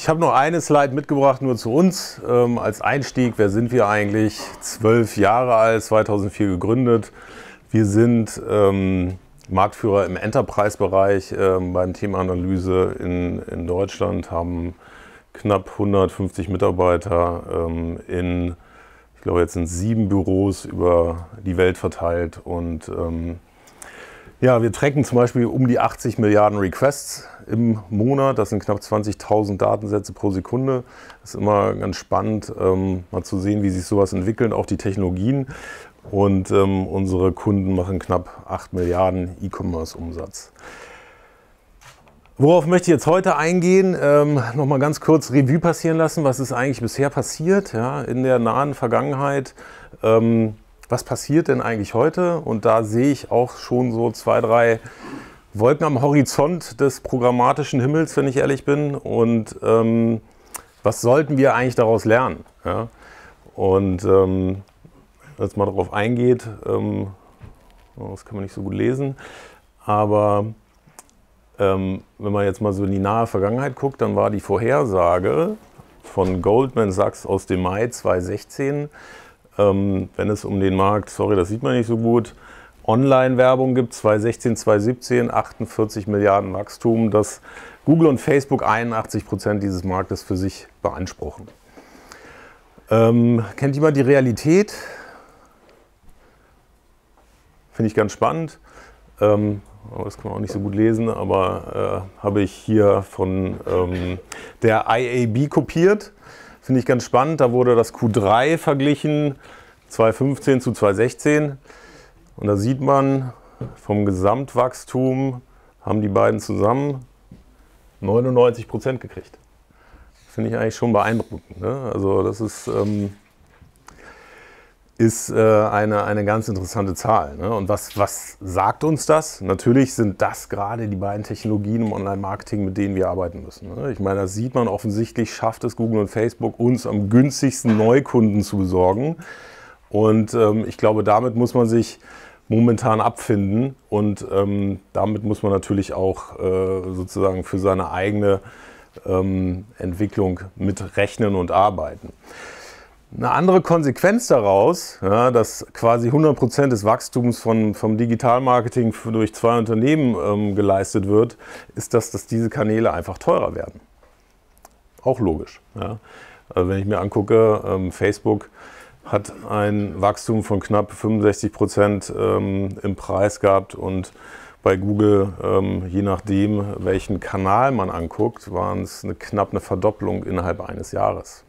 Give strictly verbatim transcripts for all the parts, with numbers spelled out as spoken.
Ich habe nur eine Slide mitgebracht, nur zu uns ähm, als Einstieg. Wer sind wir eigentlich? Zwölf Jahre alt, zweitausendvier gegründet. Wir sind ähm, Marktführer im Enterprise-Bereich ähm, beim Thema Analyse in, in Deutschland, haben knapp hundertfünfzig Mitarbeiter ähm, in, ich glaube jetzt sind sieben Büros über die Welt verteilt. Und ähm, ja, wir tracken zum Beispiel um die achtzig Milliarden Requests im Monat. Das sind knapp zwanzigtausend Datensätze pro Sekunde. Das ist immer ganz spannend, ähm, mal zu sehen, wie sich sowas entwickelt, auch die Technologien. Und ähm, unsere Kunden machen knapp acht Milliarden E-Commerce-Umsatz. Worauf möchte ich jetzt heute eingehen? Ähm, Nochmal ganz kurz Revue passieren lassen, was ist eigentlich bisher passiert, ja, in der nahen Vergangenheit. Ähm, was passiert denn eigentlich heute? Und da sehe ich auch schon so zwei, drei Wolken am Horizont des programmatischen Himmels, wenn ich ehrlich bin. Und ähm, was sollten wir eigentlich daraus lernen? Ja? Und ähm, jetzt mal darauf eingeht, ähm, das kann man nicht so gut lesen, aber ähm, wenn man jetzt mal so in die nahe Vergangenheit guckt, dann war die Vorhersage von Goldman Sachs aus dem Mai zweitausendsechzehn, ähm, wenn es um den Markt, sorry, das sieht man nicht so gut, Online-Werbung gibt, zweitausendsechzehn, zweitausendsiebzehn, achtundvierzig Milliarden Wachstum, dass Google und Facebook einundachtzig Prozent dieses Marktes für sich beanspruchen. Ähm, kennt jemand die Realität? Finde ich ganz spannend, ähm, das kann man auch nicht so gut lesen, aber äh, habe ich hier von ähm, der I A B kopiert. Finde ich ganz spannend, da wurde das Q drei verglichen, zweitausendfünfzehn zu zweitausendsechzehn. Und da sieht man, vom Gesamtwachstum haben die beiden zusammen neunundneunzig Prozent gekriegt. Finde ich eigentlich schon beeindruckend, ne? Also das ist... Ähm, ist äh, eine, eine ganz interessante Zahl. Ne? Und was, was sagt uns das? Natürlich sind das gerade die beiden Technologien im Online-Marketing, mit denen wir arbeiten müssen. Ne? Ich meine, das sieht man offensichtlich, schafft es Google und Facebook, uns am günstigsten Neukunden zu besorgen. Und ähm, ich glaube, damit muss man sich momentan abfinden. Und ähm, damit muss man natürlich auch äh, sozusagen für seine eigene ähm, Entwicklung mitrechnen und arbeiten. Eine andere Konsequenz daraus, ja, dass quasi hundert Prozent des Wachstums von, vom Digitalmarketing durch zwei Unternehmen ähm, geleistet wird, ist, dass, dass diese Kanäle einfach teurer werden. Auch logisch. Ja. Also wenn ich mir angucke, ähm, Facebook hat ein Wachstum von knapp fünfundsechzig Prozent ähm, im Preis gehabt und bei Google, ähm, je nachdem, welchen Kanal man anguckt, waren es eine, knapp eine Verdopplung innerhalb eines Jahres.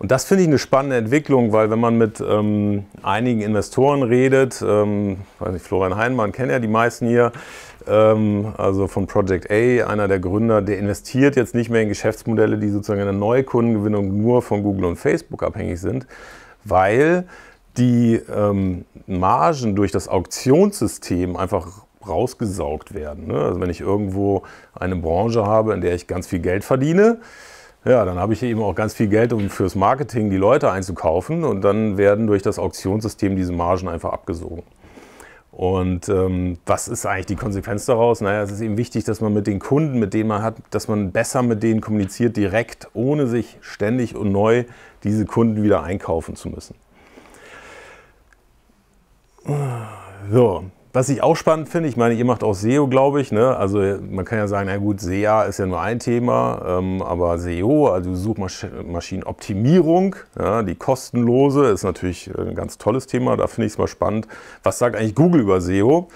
Und das finde ich eine spannende Entwicklung, weil wenn man mit ähm, einigen Investoren redet, ähm, weiß nicht, Florian Heinmann kennen ja die meisten hier, ähm, also von Project A, einer der Gründer, der investiert jetzt nicht mehr in Geschäftsmodelle, die sozusagen in der Neukundengewinnung nur von Google und Facebook abhängig sind, weil die ähm, Margen durch das Auktionssystem einfach rausgesaugt werden, ne? Also wenn ich irgendwo eine Branche habe, in der ich ganz viel Geld verdiene, ja, dann habe ich eben auch ganz viel Geld, um fürs Marketing die Leute einzukaufen, und dann werden durch das Auktionssystem diese Margen einfach abgesogen. Und ähm, was ist eigentlich die Konsequenz daraus? Naja, es ist eben wichtig, dass man mit den Kunden, mit denen man hat, dass man besser mit denen kommuniziert, direkt, ohne sich ständig und neu diese Kunden wieder einkaufen zu müssen. So. Was ich auch spannend finde, ich meine, ihr macht auch S E O, glaube ich, ne? Also man kann ja sagen, na gut, S E A ist ja nur ein Thema, ähm, aber S E O, also Suchmaschinenoptimierung, ja, die kostenlose, ist natürlich ein ganz tolles Thema, da finde ich es mal spannend. Was sagt eigentlich Google über S E O?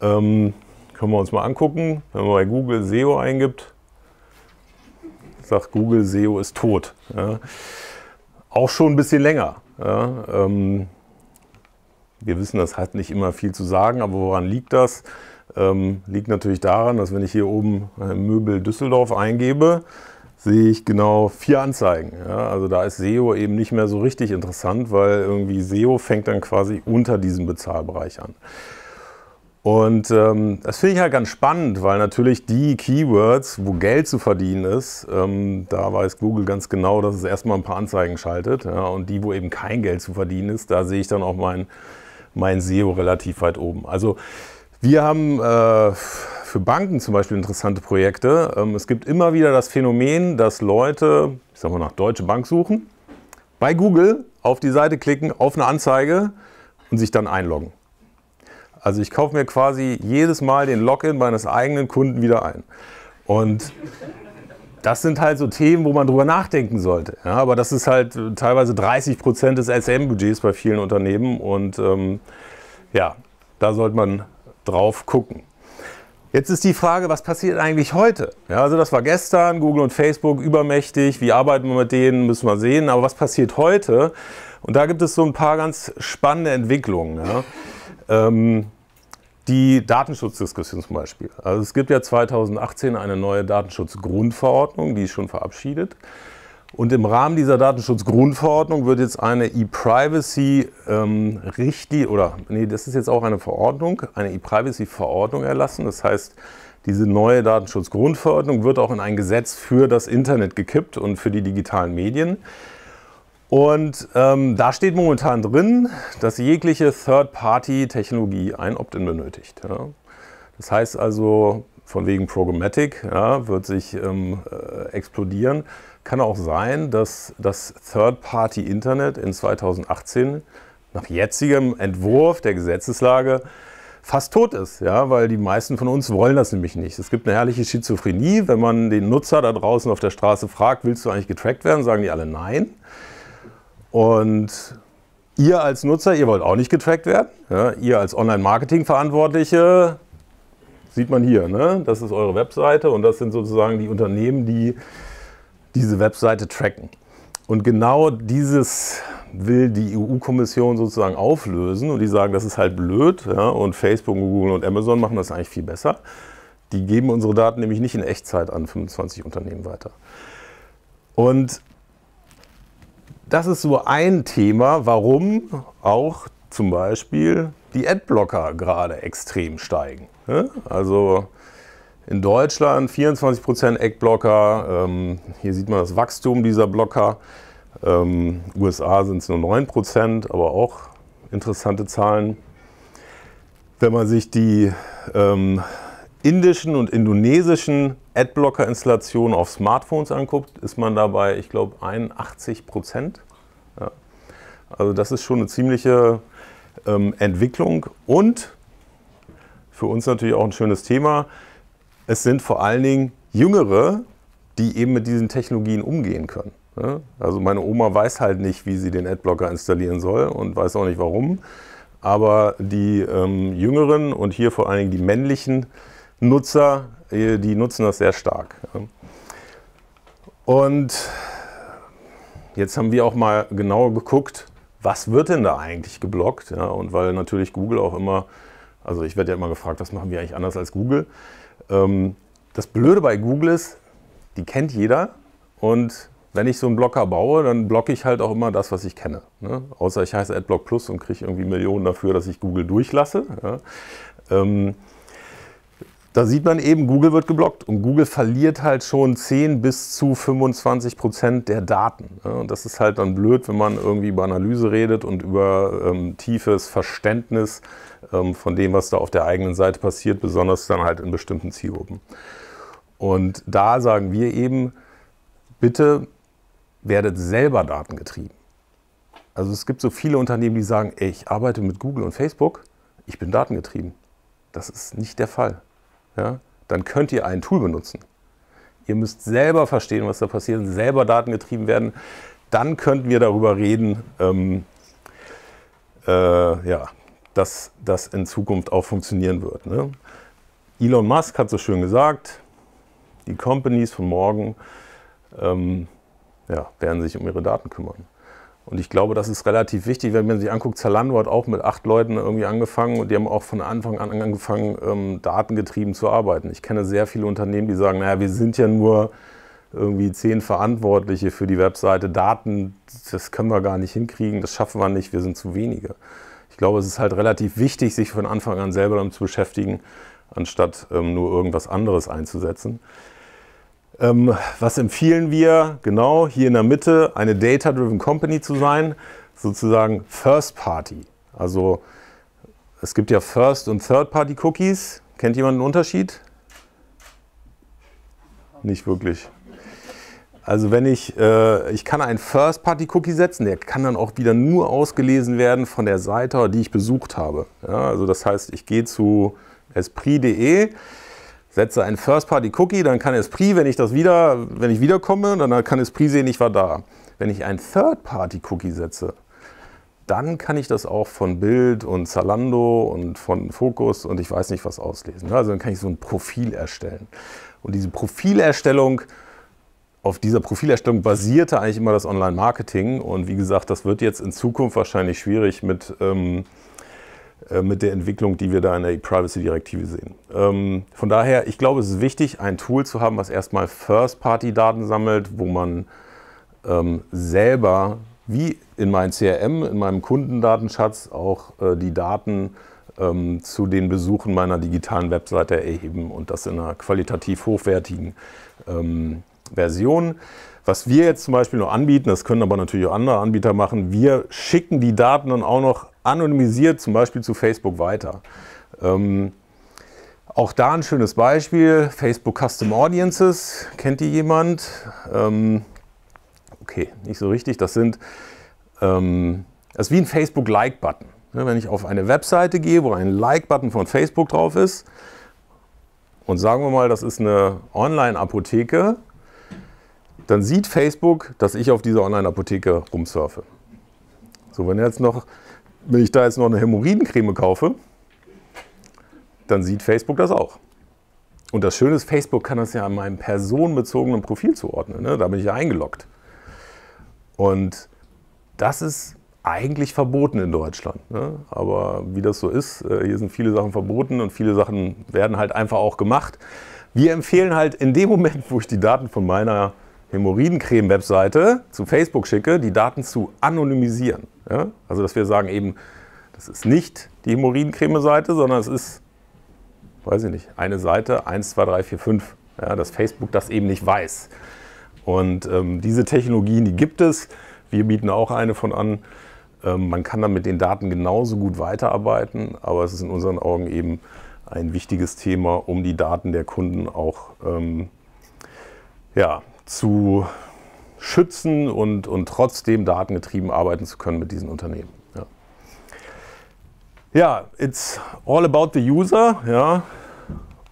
Ähm, können wir uns mal angucken, wenn man bei Google S E O eingibt, sagt Google, S E O ist tot. Ja? Auch schon ein bisschen länger. Ja? Ähm, Wir wissen, das hat nicht immer viel zu sagen, aber woran liegt das? Ähm, liegt natürlich daran, dass wenn ich hier oben Möbel Düsseldorf eingebe, sehe ich genau vier Anzeigen. Ja? Also da ist S E O eben nicht mehr so richtig interessant, weil irgendwie S E O fängt dann quasi unter diesem Bezahlbereich an. Und ähm, das finde ich halt ganz spannend, weil natürlich die Keywords, wo Geld zu verdienen ist, ähm, da weiß Google ganz genau, dass es erstmal ein paar Anzeigen schaltet. Ja? Und die, wo eben kein Geld zu verdienen ist, da sehe ich dann auch meinen mein S E O relativ weit oben. Also wir haben äh, für Banken zum Beispiel interessante Projekte. Es gibt immer wieder das Phänomen, dass Leute, ich sag mal, nach Deutsche Bank suchen, bei Google auf die Seite klicken, auf eine Anzeige und sich dann einloggen. Also ich kaufe mir quasi jedes Mal den Login meines eigenen Kunden wieder ein. Und das sind halt so Themen, wo man drüber nachdenken sollte. Ja, aber das ist halt teilweise dreißig Prozent des S E M-Budgets bei vielen Unternehmen. Und ähm, ja, da sollte man drauf gucken. Jetzt ist die Frage, was passiert eigentlich heute? Ja, also das war gestern, Google und Facebook übermächtig. Wie arbeiten wir mit denen, müssen wir sehen. Aber was passiert heute? Und da gibt es so ein paar ganz spannende Entwicklungen. Ja. Ähm, die Datenschutzdiskussion zum Beispiel. Also es gibt ja zweitausendachtzehn eine neue Datenschutzgrundverordnung, die ist schon verabschiedet. Und im Rahmen dieser Datenschutzgrundverordnung wird jetzt eine E-Privacy-Richtlinie, ähm, oder nee, das ist jetzt auch eine Verordnung, eine E-Privacy-Verordnung erlassen. Das heißt, diese neue Datenschutzgrundverordnung wird auch in ein Gesetz für das Internet gekippt und für die digitalen Medien. Und ähm, da steht momentan drin, dass jegliche Third-Party-Technologie ein Opt-in benötigt. Ja. Das heißt also, von wegen Programmatic, ja, wird sich ähm, äh, explodieren. Kann auch sein, dass das Third-Party-Internet in zweitausendachtzehn nach jetzigem Entwurf der Gesetzeslage fast tot ist, ja, weil die meisten von uns wollen das nämlich nicht. Es gibt eine herrliche Schizophrenie, wenn man den Nutzer da draußen auf der Straße fragt, willst du eigentlich getrackt werden, sagen die alle nein. Und ihr als Nutzer, ihr wollt auch nicht getrackt werden. Ja, ihr als Online-Marketing-Verantwortliche, sieht man hier, ne? Das ist eure Webseite und das sind sozusagen die Unternehmen, die diese Webseite tracken. Und genau dieses will die E U-Kommission sozusagen auflösen und die sagen, das ist halt blöd, ja? Und Facebook, Google und Amazon machen das eigentlich viel besser. Die geben unsere Daten nämlich nicht in Echtzeit an fünfundzwanzig Unternehmen weiter. Und das ist so ein Thema, warum auch zum Beispiel die Adblocker gerade extrem steigen. Also in Deutschland vierundzwanzig Prozent Adblocker, hier sieht man das Wachstum dieser Blocker. U S A sind es nur neun Prozent, aber auch interessante Zahlen. Wenn man sich die indischen und indonesischen Adblocker-Installationen auf Smartphones anguckt, ist man dabei, ich glaube, einundachtzig Prozent. Ja. Also das ist schon eine ziemliche ähm, Entwicklung und für uns natürlich auch ein schönes Thema. Es sind vor allen Dingen Jüngere, die eben mit diesen Technologien umgehen können. Ja. Also meine Oma weiß halt nicht, wie sie den Adblocker installieren soll und weiß auch nicht warum. Aber die ähm, Jüngeren und hier vor allen Dingen die männlichen Nutzer, die nutzen das sehr stark. Und jetzt haben wir auch mal genau geguckt, was wird denn da eigentlich geblockt? Ja, und weil natürlich Google auch immer, also ich werde ja immer gefragt, was machen wir eigentlich anders als Google? Das Blöde bei Google ist, die kennt jeder und wenn ich so einen Blocker baue, dann blocke ich halt auch immer das, was ich kenne. Ne? Außer ich heiße Adblock Plus und kriege irgendwie Millionen dafür, dass ich Google durchlasse. Ja. Ähm, Da sieht man eben, Google wird geblockt und Google verliert halt schon zehn bis zu fünfundzwanzig Prozent der Daten. Und das ist halt dann blöd, wenn man irgendwie über Analyse redet und über ähm, tiefes Verständnis ähm, von dem, was da auf der eigenen Seite passiert, besonders dann halt in bestimmten Zielgruppen. Und da sagen wir eben, bitte werdet selber datengetrieben. Also es gibt so viele Unternehmen, die sagen, ey, ich arbeite mit Google und Facebook, ich bin datengetrieben. Das ist nicht der Fall. Ja, dann könnt ihr ein Tool benutzen. Ihr müsst selber verstehen, was da passiert, und selber datengetrieben werden. Dann könnten wir darüber reden, ähm, äh, ja, dass das in Zukunft auch funktionieren wird. Ne? Elon Musk hat so schön gesagt, die Companies von morgen ähm, ja, werden sich um ihre Daten kümmern. Und ich glaube, das ist relativ wichtig, wenn man sich anguckt, Zalando hat auch mit acht Leuten irgendwie angefangen und die haben auch von Anfang an angefangen, ähm, datengetrieben zu arbeiten. Ich kenne sehr viele Unternehmen, die sagen, naja, wir sind ja nur irgendwie zehn Verantwortliche für die Webseite. Daten, das können wir gar nicht hinkriegen, das schaffen wir nicht, wir sind zu wenige. Ich glaube, es ist halt relativ wichtig, sich von Anfang an selber damit zu beschäftigen, anstatt ähm, nur irgendwas anderes einzusetzen. Ähm, was empfehlen wir? Genau, hier in der Mitte eine Data-Driven Company zu sein, sozusagen First Party. Also es gibt ja First- und Third-Party-Cookies. Kennt jemand einen Unterschied? nicht wirklich. Also wenn ich, äh, ich kann einen First-Party-Cookie setzen, der kann dann auch wieder nur ausgelesen werden von der Seite, die ich besucht habe. Ja, also das heißt, ich gehe zu esprit punkt de, setze einen First-Party-Cookie, dann kann Esprit, wenn ich das wieder, wenn ich wiederkomme, dann kann Esprit sehen, ich war da. Wenn ich einen Third-Party-Cookie setze, dann kann ich das auch von Bild und Zalando und von Focus und ich weiß nicht was auslesen. Also dann kann ich so ein Profil erstellen. Und diese Profilerstellung, auf dieser Profilerstellung basierte eigentlich immer das Online-Marketing. Und wie gesagt, das wird jetzt in Zukunft wahrscheinlich schwierig mit, ähm, äh, mit der Entwicklung, die wir da in der E-Privacy-Direktive sehen. Ähm, von daher, ich glaube, es ist wichtig, ein Tool zu haben, was erstmal First-Party-Daten sammelt, wo man ähm, selber, wie in meinem C R M, in meinem Kundendatenschatz, auch äh, die Daten ähm, zu den Besuchen meiner digitalen Webseite erheben und das in einer qualitativ hochwertigen ähm, Version. Was wir jetzt zum Beispiel noch anbieten, das können aber natürlich auch andere Anbieter machen, wir schicken die Daten dann auch noch anonymisiert zum Beispiel zu Facebook weiter. Ähm, auch da ein schönes Beispiel, Facebook Custom Audiences, kennt die jemand? Ähm, okay, nicht so richtig, das sind, ähm, das ist wie ein Facebook Like-Button. Wenn ich auf eine Webseite gehe, wo ein Like-Button von Facebook drauf ist, und sagen wir mal, das ist eine Online-Apotheke, dann sieht Facebook, dass ich auf dieser Online-Apotheke rumsurfe. So, wenn, jetzt noch, wenn ich da jetzt noch eine Hämorrhoidencreme kaufe, dann sieht Facebook das auch. Und das Schöne ist, Facebook kann das ja an meinem personenbezogenen Profil zuordnen, ne? Da bin ich ja eingeloggt. Und das ist eigentlich verboten in Deutschland, ne? Aber wie das so ist, hier sind viele Sachen verboten und viele Sachen werden halt einfach auch gemacht. Wir empfehlen halt in dem Moment, wo ich die Daten von meiner Hämorrhoidencreme-Webseite zu Facebook schicke, die Daten zu anonymisieren. Ja? Also dass wir sagen eben, das ist nicht die Hämorrhoidencreme-Seite, sondern es ist, weiß ich nicht, eine Seite eins, zwei, drei, vier, fünf, ja, dass Facebook das eben nicht weiß. Und ähm, diese Technologien, die gibt es, wir bieten auch eine von an. Man kann dann mit den Daten genauso gut weiterarbeiten, aber es ist in unseren Augen eben ein wichtiges Thema, um die Daten der Kunden auch ähm, ja, zu schützen und, und trotzdem datengetrieben arbeiten zu können mit diesen Unternehmen. Ja, ja, it's all about the user, ja,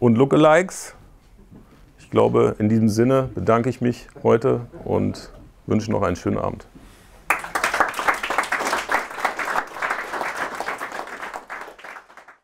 und Lookalikes. Ich glaube, in diesem Sinne bedanke ich mich heute und wünsche noch einen schönen Abend.